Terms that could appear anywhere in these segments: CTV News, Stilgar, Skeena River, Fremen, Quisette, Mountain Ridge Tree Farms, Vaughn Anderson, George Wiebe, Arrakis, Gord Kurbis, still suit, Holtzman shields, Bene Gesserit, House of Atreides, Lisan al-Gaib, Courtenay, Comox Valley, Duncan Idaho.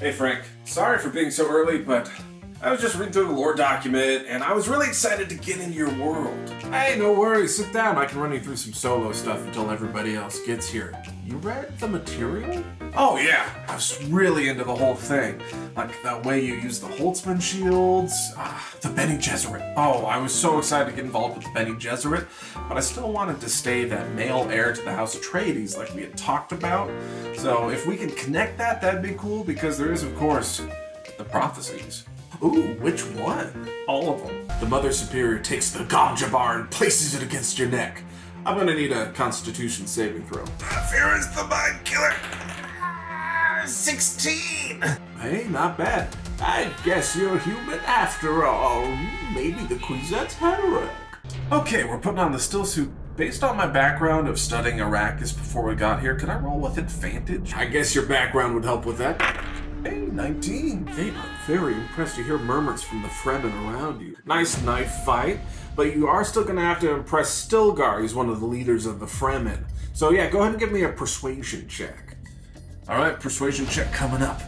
Hey Frank, sorry for being so early, but I was just reading through the lore document and I was really excited to get into your world. Hey, no worries, sit down. I can run you through some solo stuff until everybody else gets here. You read the material? Oh yeah, I was really into the whole thing. Like the way you use the Holtzman shields, the Bene Gesserit. Oh, I was so excited to get involved with the Bene Gesserit, but I still wanted to stay that male heir to the House of Atreides like we had talked about. So if we could connect that, that'd be cool, because there is, of course, the prophecies. Ooh, which one? All of them. The Mother Superior takes the ganja bar and places it against your neck. I'm gonna need a Constitution saving throw. Fear is the mind killer. 16! Hey, not bad. I guess you're human after all. Maybe the Quisette's heroic. Okay, we're putting on the still suit. Based on my background of studying Arrakis before we got here, can I roll with advantage? I guess your background would help with that. Hey, 19. They are very impressed. You hear murmurs from the Fremen around you. Nice knife fight, but you are still going to have to impress Stilgar. He's one of the leaders of the Fremen. So yeah, go ahead and give me a persuasion check. All right, persuasion check coming up.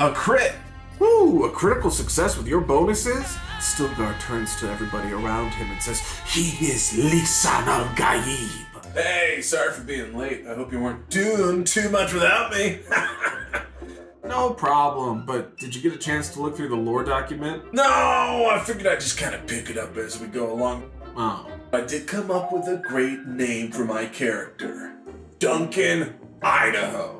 A crit! Woo! A critical success with your bonuses? Stilgar turns to everybody around him and says, "He is Lisan al-Gaib." Hey, sorry for being late. I hope you weren't doing too much without me. No problem, but did you get a chance to look through the lore document? No, I figured I'd just kind of pick it up as we go along. Oh. I did come up with a great name for my character. Duncan Idaho.